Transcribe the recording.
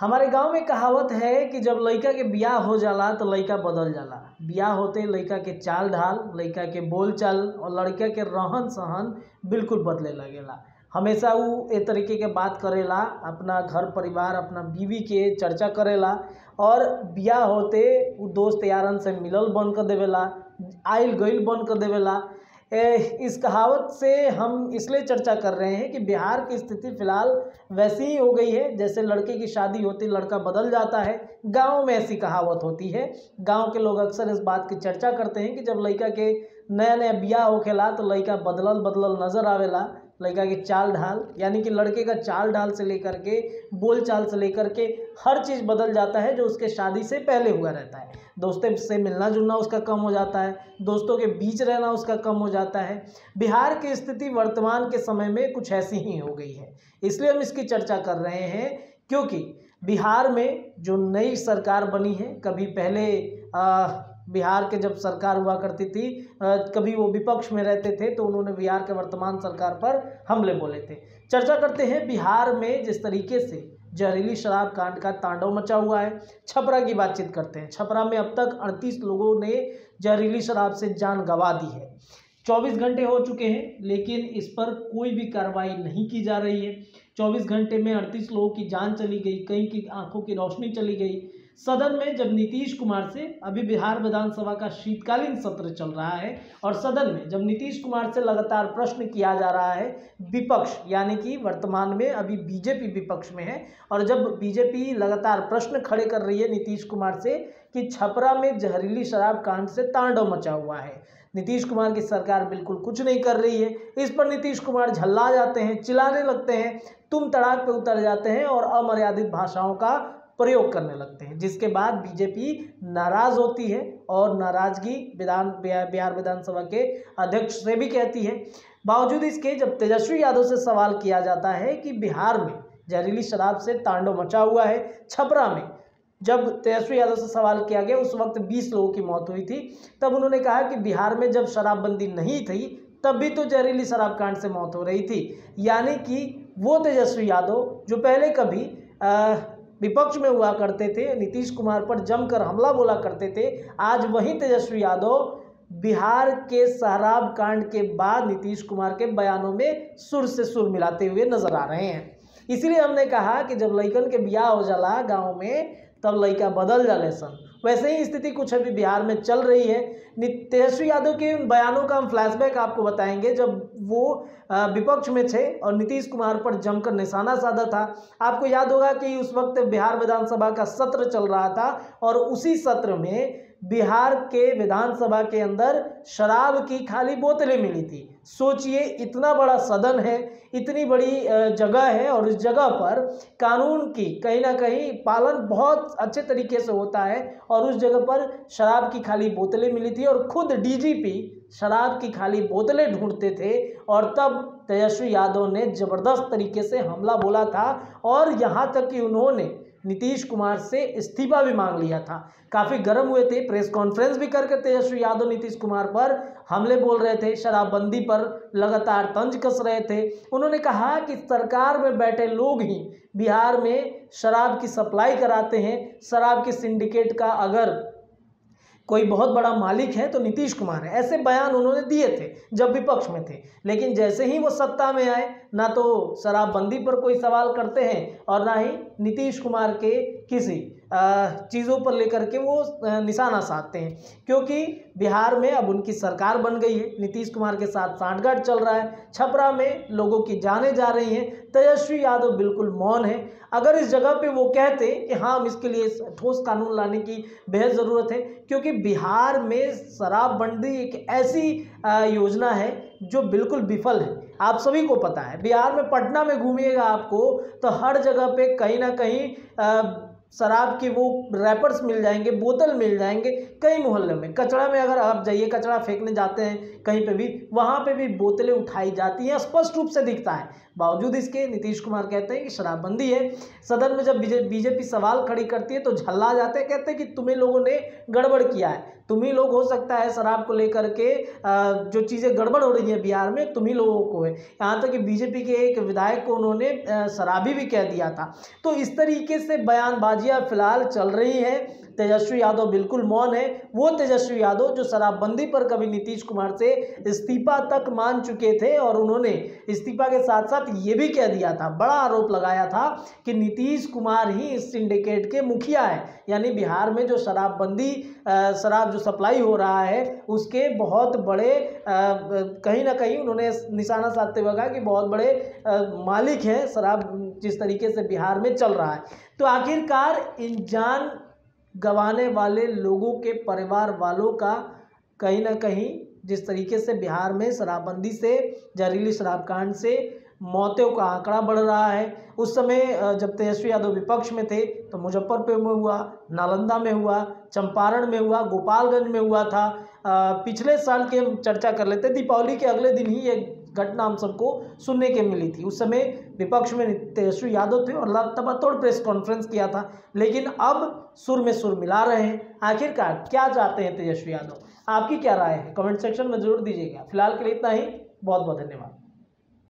हमारे गांव में कहावत है कि जब लड़का के ब्याह हो जाला तो लड़का बदल जाला। ब्याह होते लड़का के चाल ढाल, लड़का के बोल चाल और लड़का के रहन सहन बिल्कुल बदले लगेला। हमेशा वो ए तरीके के बात करेला, अपना घर परिवार अपना बीवी के चर्चा करेला और ब्याह होते वो दोस्त यारन से मिलल बंद कर देवेला, आइल गइल बंद कर देवेला। इस कहावत से हम इसलिए चर्चा कर रहे हैं कि बिहार की स्थिति फ़िलहाल वैसी ही हो गई है। जैसे लड़के की शादी होती लड़का बदल जाता है, गांव में ऐसी कहावत होती है। गांव के लोग अक्सर इस बात की चर्चा करते हैं कि जब लड़का के नया नया ब्याह होखेला तो लड़का बदलल बदलल नज़र आवेला। लड़का के चाल ढाल, यानी कि लड़के का चाल ढाल से लेकर के बोल चाल से लेकर के हर चीज़ बदल जाता है जो उसके शादी से पहले हुआ रहता है। दोस्तों से मिलना जुलना उसका कम हो जाता है, दोस्तों के बीच रहना उसका कम हो जाता है। बिहार की स्थिति वर्तमान के समय में कुछ ऐसी ही हो गई है, इसलिए हम इसकी चर्चा कर रहे हैं क्योंकि बिहार में जो नई सरकार बनी है, कभी पहले बिहार के जब सरकार हुआ करती थी कभी वो विपक्ष में रहते थे तो उन्होंने बिहार के वर्तमान सरकार पर हमले बोले थे। चर्चा करते हैं बिहार में जिस तरीके से जहरीली शराब कांड का तांडव मचा हुआ है। छपरा की बातचीत करते हैं। छपरा में अब तक 38 लोगों ने जहरीली शराब से जान गंवा दी है। 24 घंटे हो चुके हैं लेकिन इस पर कोई भी कार्रवाई नहीं की जा रही है। 24 घंटे में 38 लोगों की जान चली गई, कई की आंखों की रोशनी चली गई। सदन में जब नीतीश कुमार से, अभी बिहार विधानसभा का शीतकालीन सत्र चल रहा है और सदन में जब नीतीश कुमार से लगातार प्रश्न किया जा रहा है, विपक्ष यानी कि वर्तमान में अभी बीजेपी विपक्ष में है और जब बीजेपी लगातार प्रश्न खड़े कर रही है नीतीश कुमार से कि छपरा में जहरीली शराब कांड से तांडव मचा हुआ है, नीतीश कुमार की सरकार बिल्कुल कुछ नहीं कर रही है। इस पर नीतीश कुमार झल्ला जाते हैं, चिल्लाने लगते हैं, तुम तड़ाक पे उतर जाते हैं और अमर्यादित भाषाओं का प्रयोग करने लगते हैं, जिसके बाद बीजेपी नाराज़ होती है और नाराज़गी बिहार विधानसभा के अध्यक्ष से भी कहती है। बावजूद इसके जब तेजस्वी यादव से सवाल किया जाता है कि बिहार में जहरीली शराब से तांडव मचा हुआ है, छपरा में जब तेजस्वी यादव से सवाल किया गया उस वक्त 20 लोगों की मौत हुई थी, तब उन्होंने कहा कि बिहार में जब शराबबंदी नहीं थी तब भी तो जहरीली शराब कांड से मौत हो रही थी। यानी कि वो तेजस्वी यादव जो पहले कभी विपक्ष में हुआ करते थे, नीतीश कुमार पर जमकर हमला बोला करते थे, आज वही तेजस्वी यादव बिहार के शराब कांड के बाद नीतीश कुमार के बयानों में सुर से सुर मिलाते हुए नजर आ रहे हैं। इसीलिए हमने कहा कि जब लड़कन के ब्याह हो जाला गाँव में तब लड़का बदल जाले सन। वैसे ही स्थिति कुछ अभी बिहार में चल रही है। तेजस्वी यादव के उन बयानों का हम फ्लैशबैक आपको बताएंगे जब वो विपक्ष में थे और नीतीश कुमार पर जमकर निशाना साधा था। आपको याद होगा कि उस वक्त बिहार विधानसभा का सत्र चल रहा था और उसी सत्र में बिहार के विधानसभा के अंदर शराब की खाली बोतलें मिली थी। सोचिए, इतना बड़ा सदन है, इतनी बड़ी जगह है और इस जगह पर कानून की कहीं ना कहीं पालन बहुत अच्छे तरीके से होता है और उस जगह पर शराब की खाली बोतलें मिली थी और खुद डीजीपी शराब की खाली बोतलें ढूंढते थे और तब तेजस्वी यादव ने ज़बरदस्त तरीके से हमला बोला था और यहाँ तक कि उन्होंने नीतीश कुमार से इस्तीफा भी मांग लिया था। काफ़ी गर्म हुए थे, प्रेस कॉन्फ्रेंस भी करके तेजस्वी यादव नीतीश कुमार पर हमले बोल रहे थे, शराबबंदी पर लगातार तंज कस रहे थे। उन्होंने कहा कि सरकार में बैठे लोग ही बिहार में शराब की सप्लाई कराते हैं, शराब के सिंडिकेट का अगर कोई बहुत बड़ा मालिक है तो नीतीश कुमार है। ऐसे बयान उन्होंने दिए थे जब विपक्ष में थे, लेकिन जैसे ही वो सत्ता में आए ना तो शराबबंदी पर कोई सवाल करते हैं और ना ही नीतीश कुमार के किसी चीज़ों पर लेकर के वो निशाना साधते हैं, क्योंकि बिहार में अब उनकी सरकार बन गई है। नीतीश कुमार के साथ सांठगांठ चल रहा है, छपरा में लोगों की जानें जा रही हैं, तेजस्वी यादव बिल्कुल मौन है। अगर इस जगह पे वो कहते कि हाँ हम इसके लिए ठोस कानून लाने की बेहद ज़रूरत है, क्योंकि बिहार में शराबबंदी एक ऐसी योजना है जो बिल्कुल विफल है। आप सभी को पता है, बिहार में पटना में घूमिएगा आपको तो हर जगह पे कहीं ना कहीं शराब के वो रैपर्स मिल जाएंगे, बोतल मिल जाएंगे। कई मोहल्लों में कचरा में अगर आप जाइए, कचरा फेंकने जाते हैं कहीं पे भी, वहाँ पे भी बोतलें उठाई जाती हैं, स्पष्ट रूप से दिखता है। बावजूद इसके नीतीश कुमार कहते हैं कि शराबबंदी है। सदन में जब बीजेपी सवाल खड़ी करती है तो झल्ला जाते हैं, कहते हैं कि तुम्हें लोगों ने गड़बड़ किया है, तुम्ही लोग हो सकता है शराब को लेकर के जो चीज़ें गड़बड़ हो रही हैं बिहार में तुम्ही लोगों को है। यहाँ तक कि बीजेपी के एक विधायक को उन्होंने शराबी भी कह दिया था। तो इस तरीके से बयानबाजियाँ फिलहाल चल रही हैं। तेजस्वी यादव बिल्कुल मौन है। वो तेजस्वी यादव जो शराबबंदी पर कभी नीतीश कुमार से इस्तीफा तक मान चुके थे और उन्होंने इस्तीफा के साथ साथ ये भी कह दिया था, बड़ा आरोप लगाया था कि नीतीश कुमार ही इस सिंडिकेट के मुखिया है, यानी बिहार में जो शराबबंदी शराब जो सप्लाई हो रहा है उसके बहुत बड़े कहीं ना कहीं उन्होंने निशाना साधते हुए कहा कि बहुत बड़े मालिक हैं शराब जिस तरीके से बिहार में चल रहा है। तो आखिरकार इन जान गंवाने वाले लोगों के परिवार वालों का कहीं ना कहीं जिस तरीके से बिहार में शराबबंदी से, जहरीली शराब कांड से मौतों का आंकड़ा बढ़ रहा है। उस समय जब तेजस्वी यादव विपक्ष में थे तो मुजफ्फरपुर में हुआ, नालंदा में हुआ, चंपारण में हुआ, गोपालगंज में हुआ था। पिछले साल की हम चर्चा कर लेते, दीपावली के अगले दिन ही एक घटना हम सबको सुनने के मिली थी। उस समय विपक्ष में तेजस्वी यादव थे और लगातार प्रेस कॉन्फ्रेंस किया था, लेकिन अब सुर में सुर मिला रहे हैं। आखिरकार क्या चाहते हैं तेजस्वी यादव, आपकी क्या राय है, कमेंट सेक्शन में जरूर दीजिएगा। फिलहाल के लिए इतना ही, बहुत बहुत धन्यवाद।